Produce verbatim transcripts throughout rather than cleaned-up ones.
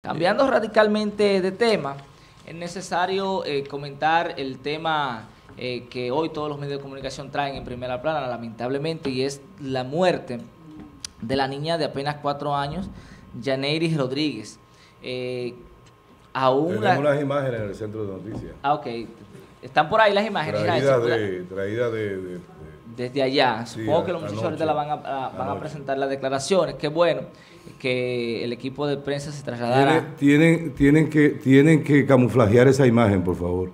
Cambiando radicalmente de tema, es necesario eh, comentar el tema eh, que hoy todos los medios de comunicación traen en primera plana, lamentablemente, y es la muerte de la niña de apenas cuatro años, Yaneiris Rodríguez. Eh, aún Tenemos la... las imágenes en el centro de noticias. Ah, ok. Están por ahí las imágenes. Traídas de, traída de, de, de... desde allá. Sí, supongo que los muchachos ahorita la van, a, la, van a presentar las declaraciones. Qué bueno que el equipo de prensa se trasladará. Tienen, tienen, tienen, que, tienen que camuflajear esa imagen, por favor.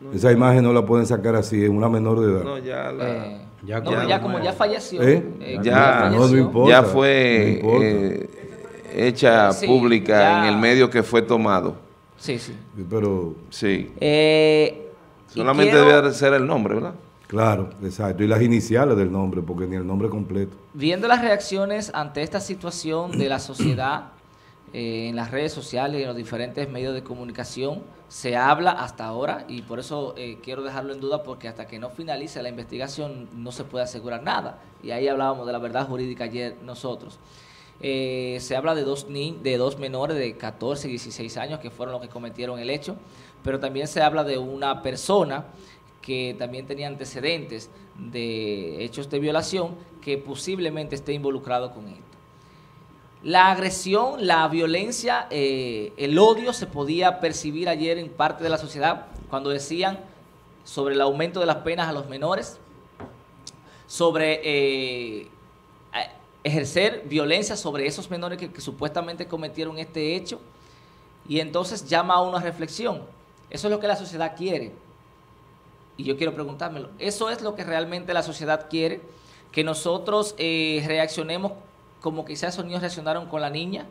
No, esa no. imagen no la pueden sacar así, es una menor de edad. No, ya la... Eh, ya, no, ya, ya como ya falleció. ¿Eh? Eh, ya, ya, falleció. No, no importa, ya fue no eh, hecha sí, pública ya. En el medio que fue tomado. Sí, sí. Pero... Sí. Eh... Solamente quiero... debe ser el nombre, ¿verdad? Claro, exacto. Y las iniciales del nombre, porque ni el nombre completo. Viendo las reacciones ante esta situación de la sociedad, eh, en las redes sociales y en los diferentes medios de comunicación, se habla hasta ahora, y por eso eh, quiero dejarlo en duda, porque hasta que no finalice la investigación no se puede asegurar nada. Y ahí hablábamos de la verdad jurídica ayer nosotros. Eh, se habla de dos, ni de dos menores de catorce y dieciséis años que fueron los que cometieron el hecho, pero también se habla de una persona que también tenía antecedentes de hechos de violación que posiblemente esté involucrado con esto. La agresión, la violencia, eh, el odio se podía percibir ayer en parte de la sociedad cuando decían sobre el aumento de las penas a los menores, sobre... Eh, ejercer violencia sobre esos menores que, que supuestamente cometieron este hecho, y entonces llama a uno a reflexión. Eso es lo que la sociedad quiere, y yo quiero preguntármelo, ¿eso es lo que realmente la sociedad quiere? ¿Que nosotros eh, reaccionemos como quizás esos niños reaccionaron con la niña?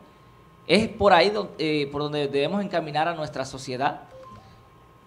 ¿Es por ahí do, eh, por donde debemos encaminar a nuestra sociedad?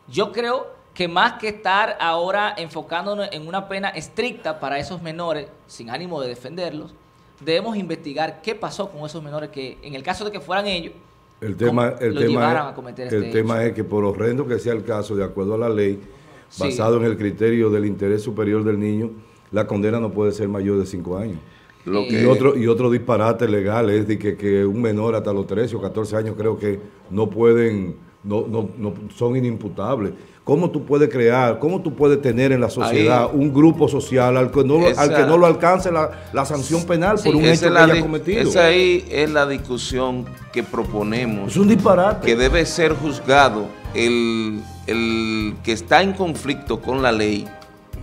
Yo creo que más que estar ahora enfocándonos en una pena estricta para esos menores, sin ánimo de defenderlos, debemos investigar qué pasó con esos menores que, en el caso de que fueran ellos, el tema, el lo tema llevaran es, a cometer este El hecho. tema es que, por horrendo que sea el caso, de acuerdo a la ley, sí, basado en el criterio del interés superior del niño, la condena no puede ser mayor de cinco años. Lo que... y, otro, y otro disparate legal es de que, que un menor hasta los trece o catorce años creo que no pueden, no, no, no son inimputables. ¿Cómo tú puedes crear, cómo tú puedes tener en la sociedad ahí, un grupo social al que no, esa, al que no lo alcance la, la sanción penal sí, por un hecho que haya cometido? Esa ahí es la discusión que proponemos. Es un disparate. Que debe ser juzgado el, el que está en conflicto con la ley,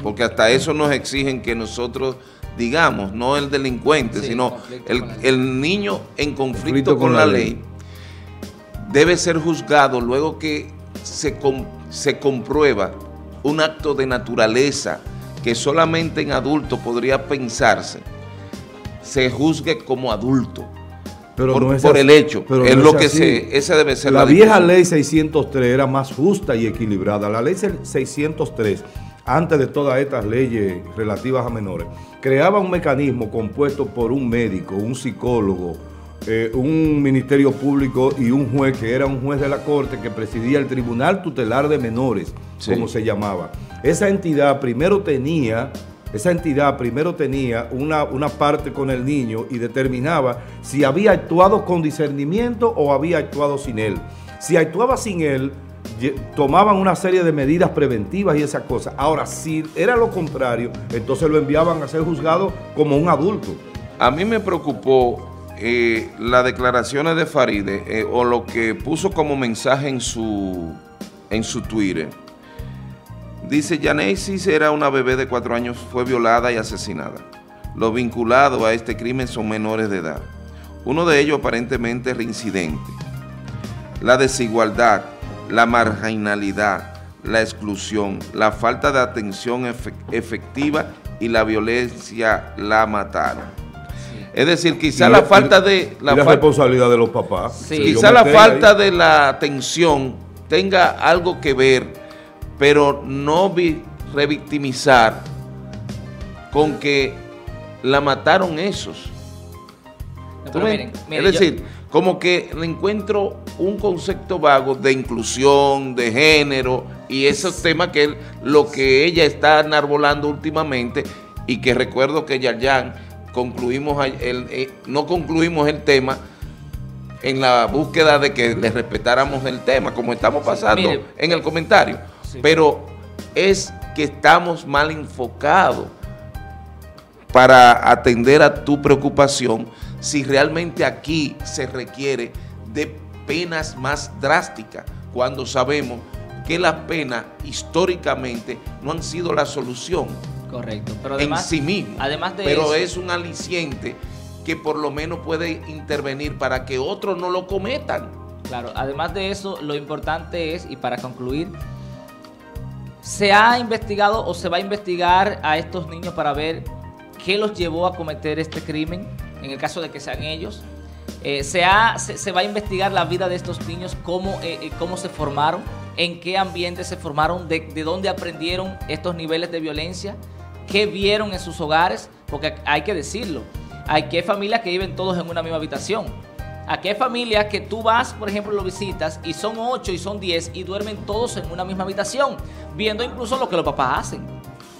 porque hasta eso nos exigen que nosotros digamos, no el delincuente, sí, sino el, el niño en conflicto, conflicto con, con la ley. ley. Debe ser juzgado luego que se compruebe se comprueba un acto de naturaleza que solamente en adulto podría pensarse, se juzgue como adulto pero por, no es por así, el hecho. Pero es no lo es que se, esa debe ser la, la vieja ley seiscientos tres era más justa y equilibrada. La ley seiscientos tres, antes de todas estas leyes relativas a menores, creaba un mecanismo compuesto por un médico, un psicólogo, Eh, un ministerio público y un juez que era un juez de la corte que presidía el Tribunal Tutelar de Menores, sí, como se llamaba. Esa entidad primero tenía, esa entidad primero tenía una, una parte con el niño y determinaba si había actuado con discernimiento o había actuado sin él. Si actuaba sin él, tomaban una serie de medidas preventivas y esas cosas. Ahora, si era lo contrario, entonces lo enviaban a ser juzgado como un adulto. A mí me preocupó Eh, las declaraciones de Farideh eh, o lo que puso como mensaje en su, en su Twitter. Dice: Yaneiris era una bebé de cuatro años, fue violada y asesinada. Los vinculados a este crimen son menores de edad, uno de ellos aparentemente reincidente. La desigualdad, la marginalidad, la exclusión, la falta de atención efectiva y la violencia la mataron. Es decir, quizá y la, la falta de... La, la fal responsabilidad de los papás. Sí. Quizá la falta ahí. de la atención tenga algo que ver, pero no vi revictimizar con que la mataron esos. No, pero miren, miren, es decir, yo... como que le encuentro un concepto vago de inclusión, de género, y esos temas que él, lo que ella está enarbolando últimamente, y que recuerdo que Yarjan... concluimos el, eh, no concluimos el tema en la búsqueda de que les respetáramos el tema, como estamos pasando sí, mire, en el comentario. Sí. Pero es que estamos mal enfocados para atender a tu preocupación si realmente aquí se requiere de penas más drásticas, cuando sabemos que las penas históricamente no han sido la solución. Correcto, pero además, en sí mismo, además de pero eso, es un aliciente que por lo menos puede intervenir para que otros no lo cometan. Claro, además de eso, lo importante es, y para concluir, ¿se ha investigado o se va a investigar a estos niños para ver qué los llevó a cometer este crimen, en el caso de que sean ellos? Eh, se, ha, se, se va a investigar la vida de estos niños, cómo, eh, cómo se formaron, en qué ambiente se formaron, de, de dónde aprendieron estos niveles de violencia, qué vieron en sus hogares, porque hay que decirlo. Aquí hay familias que viven todos en una misma habitación. Aquí hay familias que tú vas, por ejemplo, lo visitas y son ocho y son diez y duermen todos en una misma habitación, viendo incluso lo que los papás hacen.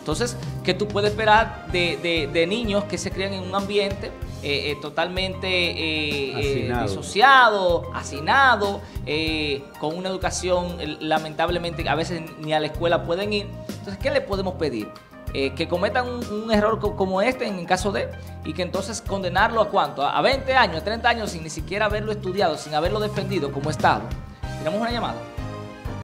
Entonces, ¿qué tú puedes esperar de, de, de niños que se crían en un ambiente eh, eh, totalmente eh, eh, disociado, hacinado, eh, con una educación, eh, lamentablemente, a veces ni a la escuela pueden ir? Entonces, ¿qué le podemos pedir? Eh, que cometan un, un error co como este en el caso de, y que entonces condenarlo a cuánto, a, a veinte años, a treinta años sin ni siquiera haberlo estudiado, sin haberlo defendido como Estado. Tenemos una llamada.